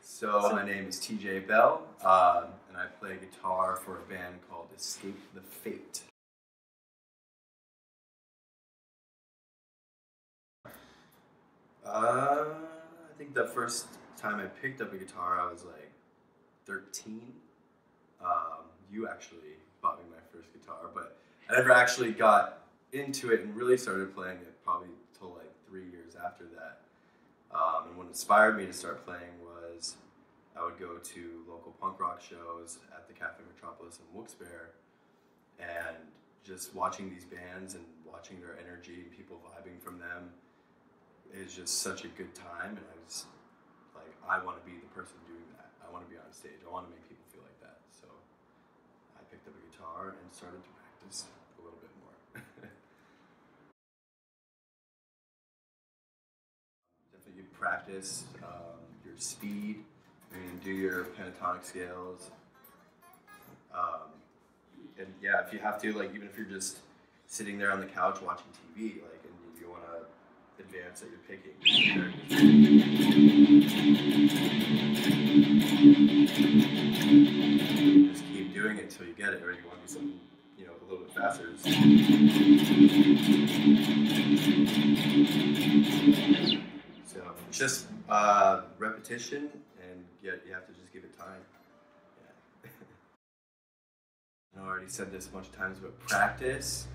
So my name is T.J. Bell, and I play guitar for a band called Escape the Fate. I think the first time I picked up a guitar, I was like 13. You actually bought me my first guitar, but I never actually got into it and really started playing it probably till like 3 years after that. And what inspired me to start playing was I would go to local punk rock shows at the Cafe Metropolis in Wilkes-Barre, and just watching these bands and watching their energy and people vibing from them is just such a good time. And I was like, I want to be the person doing that. I want to be on stage. I want to make people feel like that. So I picked up a guitar and started to practice a little bit more. Definitely you practice your speed. I mean, do your pentatonic scales. And yeah, if you have to, like, even if you're just sitting there on the couch watching TV, like, and you want to advance that you're picking, just keep doing it until you get it, or you want to do something, you know, a little bit faster. So just repetition. Yeah, you have to just give it time. Yeah. I already said this a bunch of times, but practice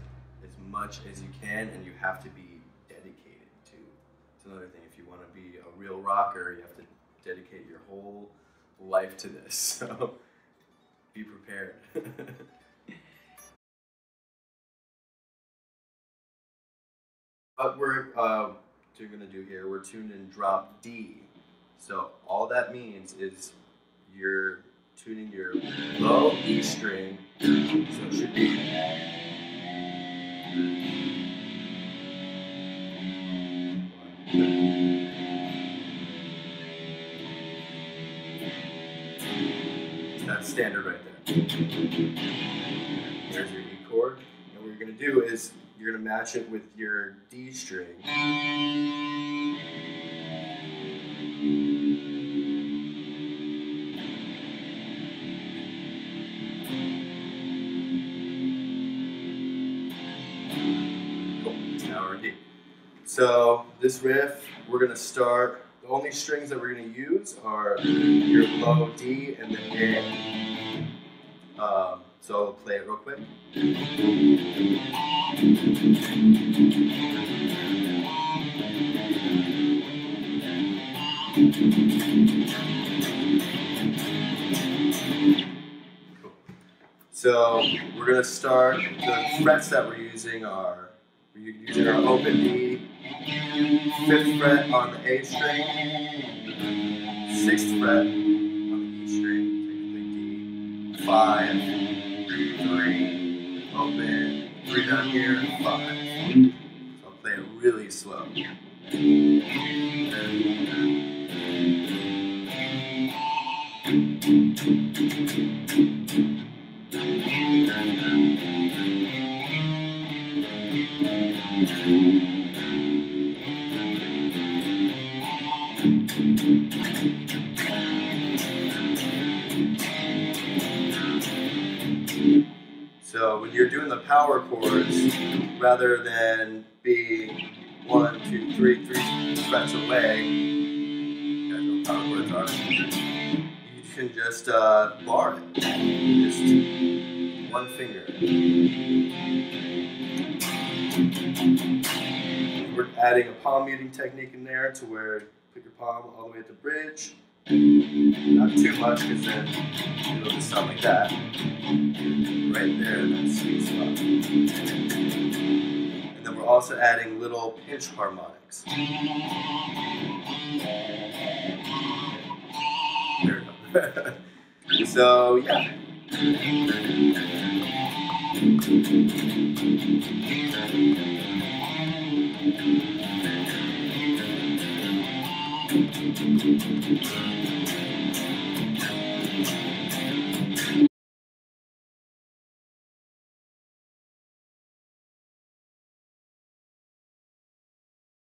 as much as you can, and you have to be dedicated to. It's another thing. If you want to be a real rocker, you have to dedicate your whole life to this. So be prepared. What we're going to do here, we're tuned in drop D. So all that means is you're tuning your low E string, so it should be. That's standard right there. There's your E chord. And what you're going to do is you're going to match it with your D string. So this riff, we're going to start, the only strings that we're going to use are your low D and then A. So I'll play it real quick. Cool. So we're going to start, the frets that we're using are, we're using our open D, 5th fret on the A string, 6th fret on the E string, D, 5, 3, open, 3 down here, 5. So I'll play it really slow. So when you're doing the power chords, rather than being 1, 2, 3, 3 frets away, you guys know what power chords are, you can just bar it, just one finger. We're adding a palm muting technique in there to where put your palm all the way at the bridge. Not too much, because then it'll just sound like that. Right there in that sweet spot. And then we're also adding little pinch harmonics. There we go. So, yeah.